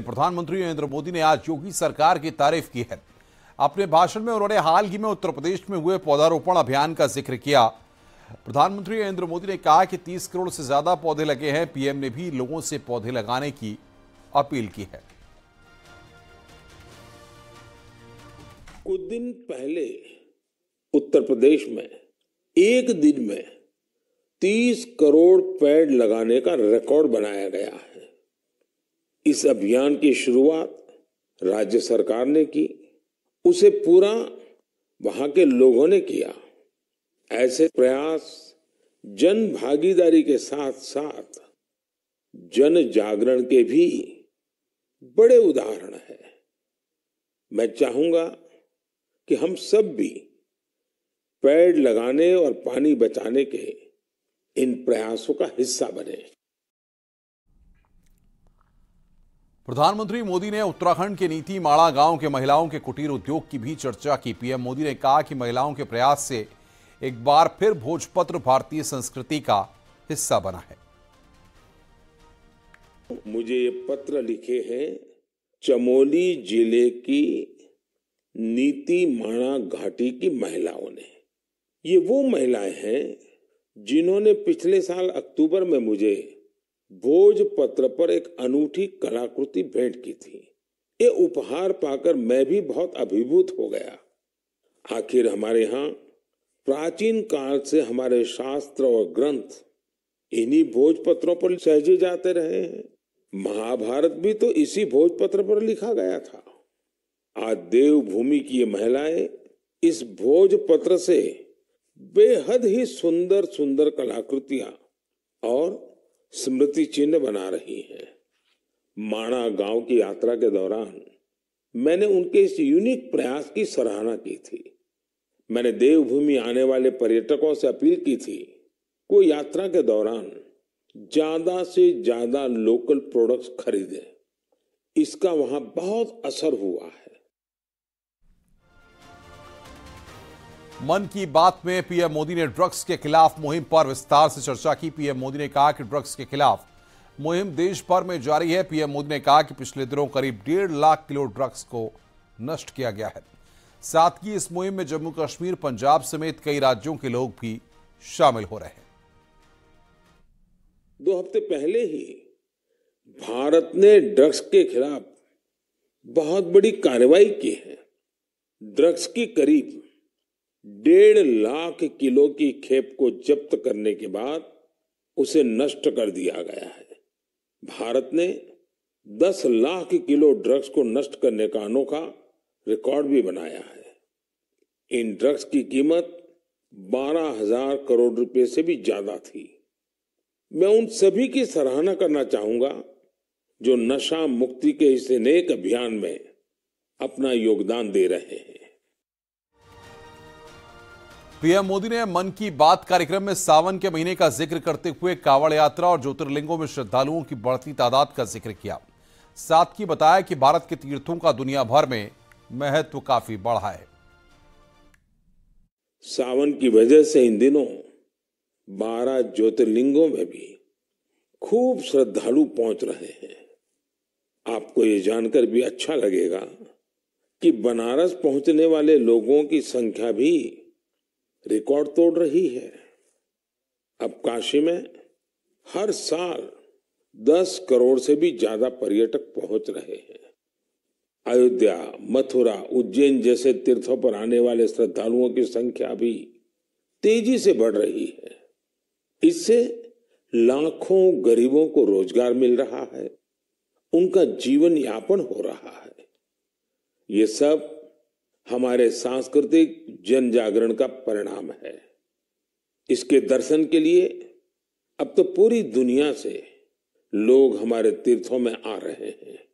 प्रधानमंत्री नरेंद्र मोदी ने आज योगी सरकार की तारीफ की है। अपने भाषण में उन्होंने हाल ही में उत्तर प्रदेश में हुए पौधारोपण अभियान का जिक्र किया। प्रधानमंत्री नरेंद्र मोदी ने कहा कि 30 करोड़ से ज्यादा पौधे लगे हैं। पीएम ने भी लोगों से पौधे लगाने की अपील की है। कुछ दिन पहले उत्तर प्रदेश में एक दिन में 30 करोड़ पेड़ लगाने का रिकॉर्ड बनाया गया है। इस अभियान की शुरुआत राज्य सरकार ने की, उसे पूरा वहां के लोगों ने किया। ऐसे प्रयास जन भागीदारी के साथ साथ जन जागरण के भी बड़े उदाहरण है। मैं चाहूंगा कि हम सब भी पेड़ लगाने और पानी बचाने के इन प्रयासों का हिस्सा बने। प्रधानमंत्री मोदी ने उत्तराखंड के नीति माणा गांव के महिलाओं के कुटीर उद्योग की भी चर्चा की। पीएम मोदी ने कहा कि महिलाओं के प्रयास से एक बार फिर भोजपत्र भारतीय संस्कृति का हिस्सा बना है। मुझे ये पत्र लिखे हैं चमोली जिले की नीति माणा घाटी की महिलाओं ने। ये वो महिलाएं हैं जिन्होंने पिछले साल अक्टूबर में मुझे भोजपत्र पर एक अनूठी कलाकृति भेंट की थी। ये उपहार पाकर मैं भी बहुत अभिभूत हो गया। आखिर हमारे यहाँ प्राचीन काल से हमारे शास्त्र और ग्रंथ इन्हीं भोजपत्रों पर सहेजे जाते रहे हैं। महाभारत भी तो इसी भोजपत्र पर लिखा गया था। आज देवभूमि की ये महिलाएं इस भोजपत्र से बेहद ही सुंदर सुंदर कलाकृतियां और स्मृति चिन्ह बना रही हैं। माणा गांव की यात्रा के दौरान मैंने उनके इस यूनिक प्रयास की सराहना की थी। मैंने देवभूमि आने वाले पर्यटकों से अपील की थी कोई यात्रा के दौरान ज्यादा से ज्यादा लोकल प्रोडक्ट्स खरीदें। इसका वहां बहुत असर हुआ है। मन की बात में पीएम मोदी ने ड्रग्स के खिलाफ मुहिम पर विस्तार से चर्चा की। पीएम मोदी ने कहा कि ड्रग्स के खिलाफ मुहिम देश भर में जारी है। पीएम मोदी ने कहा कि पिछले दिनों करीब 1.5 लाख किलो ड्रग्स को नष्ट किया गया है। साथ ही इस मुहिम में जम्मू कश्मीर, पंजाब समेत कई राज्यों के लोग भी शामिल हो रहे हैं। 2 हफ्ते पहले ही भारत ने ड्रग्स के खिलाफ बहुत बड़ी कार्रवाई की है। ड्रग्स की करीब 1.5 लाख किलो की खेप को जब्त करने के बाद उसे नष्ट कर दिया गया है। भारत ने 10 लाख किलो ड्रग्स को नष्ट करने का अनोखा रिकॉर्ड भी बनाया है। इन ड्रग्स की कीमत 12,000 करोड़ रुपए से भी ज्यादा थी। मैं उन सभी की सराहना करना चाहूंगा जो नशा मुक्ति के इस नेक अभियान में अपना योगदान दे रहे हैं। पीएम मोदी ने मन की बात कार्यक्रम में सावन के महीने का जिक्र करते हुए कावड़ यात्रा और ज्योतिर्लिंगों में श्रद्धालुओं की बढ़ती तादाद का जिक्र किया। साथ ही बताया कि भारत के तीर्थों का दुनिया भर में महत्व काफी बढ़ा है। सावन की वजह से इन दिनों 12 ज्योतिर्लिंगों में भी खूब श्रद्धालु पहुंच रहे हैं। आपको ये जानकर भी अच्छा लगेगा कि बनारस पहुंचने वाले लोगों की संख्या भी रिकॉर्ड तोड़ रही है। अब काशी में हर साल 10 करोड़ से भी ज्यादा पर्यटक पहुंच रहे हैं। अयोध्या, मथुरा, उज्जैन जैसे तीर्थों पर आने वाले श्रद्धालुओं की संख्या भी तेजी से बढ़ रही है। इससे लाखों गरीबों को रोजगार मिल रहा है, उनका जीवन यापन हो रहा है। ये सब हमारे सांस्कृतिक जन जागरण का परिणाम है। इसके दर्शन के लिए अब तो पूरी दुनिया से लोग हमारे तीर्थों में आ रहे हैं।